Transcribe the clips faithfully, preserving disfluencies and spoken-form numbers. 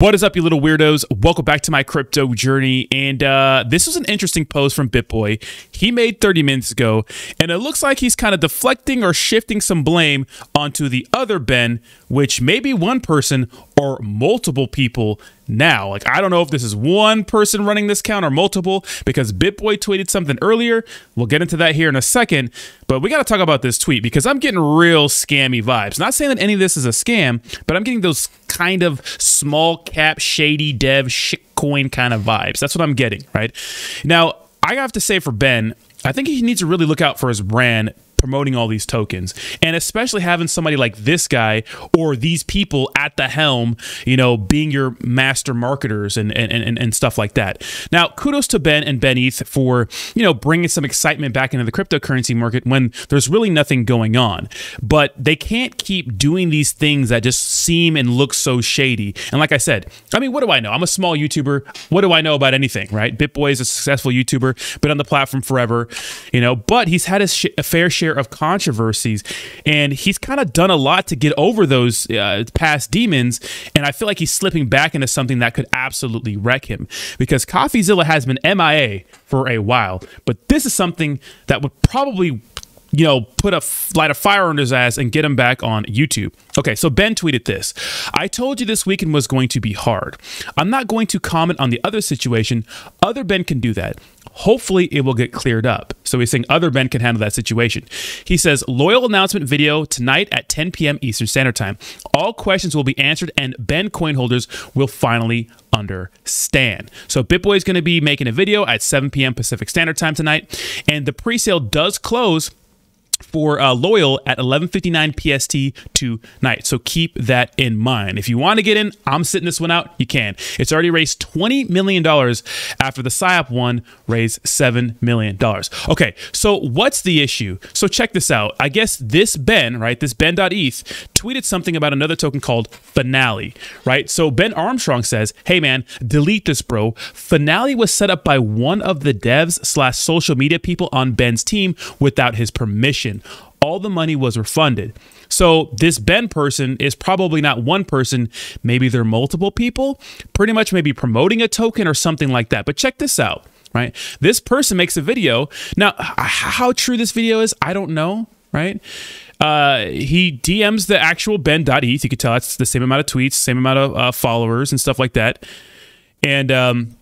What is up, you little weirdos? Welcome back to my crypto journey. And uh, this was an interesting post from BitBoy. He made thirty minutes ago, and it looks like he's kind of deflecting or shifting some blame onto the other Ben, which may be one person or multiple people now. Like, I don't know if this is one person running this count or multiple, because BitBoy tweeted something earlier. We'll get into that here in a second, but we got to talk about this tweet because I'm getting real scammy vibes. Not saying that any of this is a scam, but I'm getting those kind of small cap, shady dev, shitcoin kind of vibes. That's what I'm getting, right? Now, I have to say for Ben, I think he needs to really look out for his brand promoting all these tokens, and especially having somebody like this guy or these people at the helm, you know, being your master marketers and and, and, and stuff like that. Now, kudos to Ben and Ben dot E T H for, you know, bringing some excitement back into the cryptocurrency market when there's really nothing going on. But they can't keep doing these things that just seem and look so shady. And like I said, I mean, what do I know? I'm a small YouTuber. What do I know about anything, right? BitBoy is a successful YouTuber, been on the platform forever, you know, but he's had a, sh a fair share of controversies, and he's kind of done a lot to get over those uh, past demons, and I feel like he's slipping back into something that could absolutely wreck him, because coffeezilla has been M I A for a while, but this is something that would probably, you know, put a light of fire under his ass and get him back on YouTube. Okay, so Ben tweeted this. I told you this weekend was going to be hard. I'm not going to comment on the other situation. Other Ben can do that. Hopefully it will get cleared up. So he's saying other Ben can handle that situation. He says, LOYAL announcement video tonight at ten P M Eastern Standard Time. All questions will be answered and Ben coin holders will finally understand. So BitBoy is going to be making a video at seven P M Pacific Standard Time tonight. And the pre-sale does close for uh, LOYAL at eleven fifty-nine P S T tonight. So keep that in mind. If you want to get in, I'm sitting this one out, you can. It's already raised twenty million dollars after the PSYOP one raised seven million dollars. Okay, so what's the issue? So check this out. I guess this Ben, right, this Ben dot E T H tweeted something about another token called Finale, right? So Ben Armstrong says, hey man, delete this bro. Finale was set up by one of the devs slash social media people on Ben's team without his permission. All the money was refunded. So this Ben person is probably not one person. Maybe they're multiple people, pretty much maybe promoting a token or something like that. But check this out, right? This person makes a video. Now, how true this video is, I don't know, right? Uh, he D Ms the actual Ben dot E T H. You could tell it's the same amount of tweets, same amount of uh, followers and stuff like that. And um,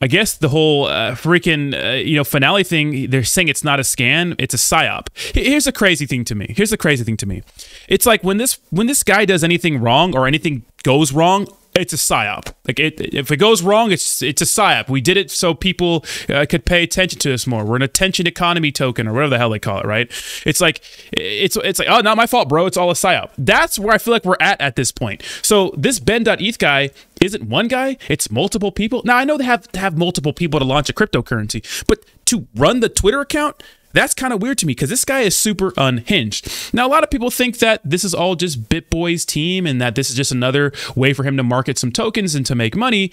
I guess the whole uh, freaking, uh, you know, Finale thing, they're saying it's not a scan, it's a psyop. Here's the crazy thing to me. Here's the crazy thing to me. It's like when this when this guy does anything wrong or anything goes wrong, it's a psyop. Like it, if it goes wrong, it's it's a psyop. We did it so people uh, could pay attention to us more. We're an attention economy token or whatever the hell they call it, right? It's like it's it's like, oh, not my fault, bro. It's all a psyop. That's where I feel like we're at at this point. So this Ben dot E T H guy isn't one guy; it's multiple people. Now I know they have to have multiple people to launch a cryptocurrency, but to run the Twitter account, that's kind of weird to me because this guy is super unhinged. Now, a lot of people think that this is all just BitBoy's team and that this is just another way for him to market some tokens and to make money.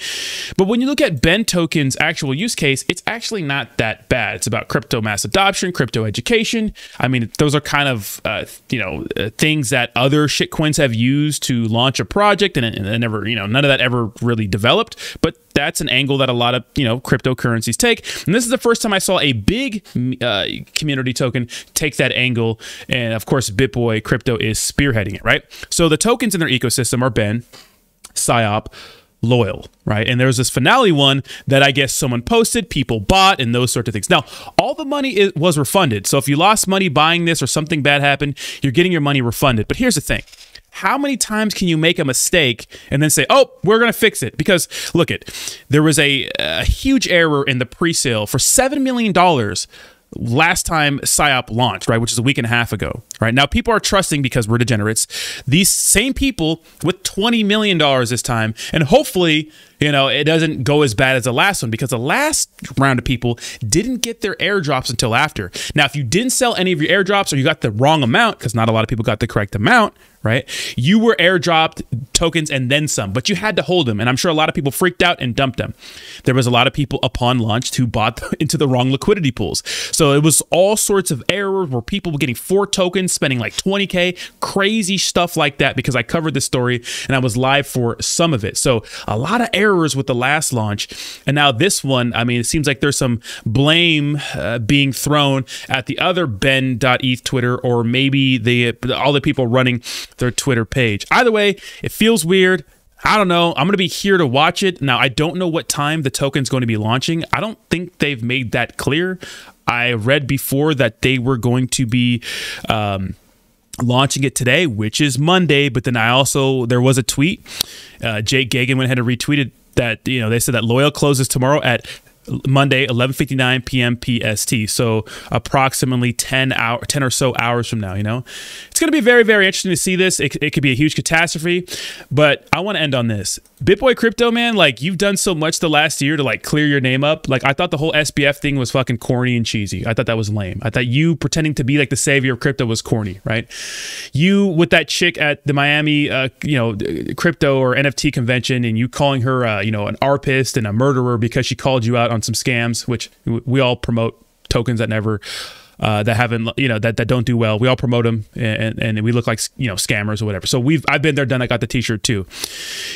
But when you look at Ben Token's actual use case, it's actually not that bad. It's about crypto mass adoption, crypto education. I mean, those are kind of, uh, you know, uh, things that other shitcoins have used to launch a project, and it, and it never, you know, none of that ever really developed. But that's an angle that a lot of, you know, cryptocurrencies take. And this is the first time I saw a big uh, community token take that angle. And of course, BitBoy Crypto is spearheading it, right? So the tokens in their ecosystem are Ben, PSYOP, LOYAL, right? And there's this Finale one that I guess someone posted, people bought, and those sorts of things. Now, all the money is, was refunded. So if you lost money buying this or something bad happened, you're getting your money refunded. But here's the thing. How many times can you make a mistake and then say, oh, we're going to fix it? Because look, it, there was a, a huge error in the pre-sale for seven million dollars last time PSYOP launched, right, which is a week and a half ago. Right now, people are trusting because we're degenerates. These same people with twenty million dollars this time, and hopefully, you know, it doesn't go as bad as the last one, because the last round of people didn't get their airdrops until after. Now, if you didn't sell any of your airdrops or you got the wrong amount, because not a lot of people got the correct amount, right? You were airdropped tokens and then some, but you had to hold them. And I'm sure a lot of people freaked out and dumped them. There was a lot of people upon launch who bought into the wrong liquidity pools. So it was all sorts of errors where people were getting four tokens, spending like twenty K, crazy stuff like that, because I covered this story and I was live for some of it. So a lot of errors with the last launch. And now this one, I mean, it seems like there's some blame uh, being thrown at the other Ben dot E T H Twitter, or maybe the all the people running their Twitter page. Either way, it feels weird. I don't know. I'm going to be here to watch it. Now, I don't know what time the token's going to be launching. I don't think they've made that clear. I read before that they were going to be um, launching it today, which is Monday. But then I also, there was a tweet. Uh, Jay Gagan went ahead and retweeted that, you know, they said that LOYAL closes tomorrow at Monday, eleven fifty-nine P M P S T. So approximately ten hour, ten or so hours from now, you know, it's going to be very, very interesting to see this. It, it could be a huge catastrophe, but I want to end on this. BitBoy Crypto, man, like, you've done so much the last year to like clear your name up. Like, I thought the whole S B F thing was fucking corny and cheesy. I thought that was lame. I thought you pretending to be like the savior of crypto was corny, right? You with that chick at the Miami, uh, you know, crypto or N F T convention, and you calling her, uh, you know, an arpist and a murderer because she called you out on some scams, which we all promote tokens that never, uh, that haven't, you know, that, that don't do well. We all promote them, and, and we look like, you know, scammers or whatever. So we've, I've been there, done, I got the t-shirt too.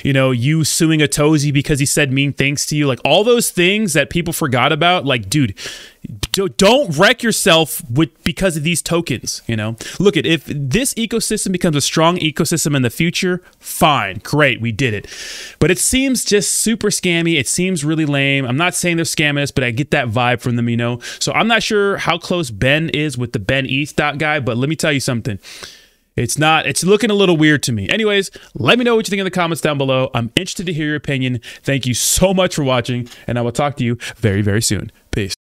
You know, you suing a Tosi because he said mean things to you, like all those things that people forgot about. Like, dude, don't wreck yourself with, because of these tokens, you know. Look at, if this ecosystem becomes a strong ecosystem in the future, fine, great, we did it. But it seems just super scammy. It seems really lame. I'm not saying they're scamming us, but I get that vibe from them, you know. So I'm not sure how close Ben is with the Ben E T H guy, but let me tell you something. It's not, it's looking a little weird to me. Anyways, let me know what you think in the comments down below. I'm interested to hear your opinion. Thank you so much for watching, and I will talk to you very, very soon. Peace.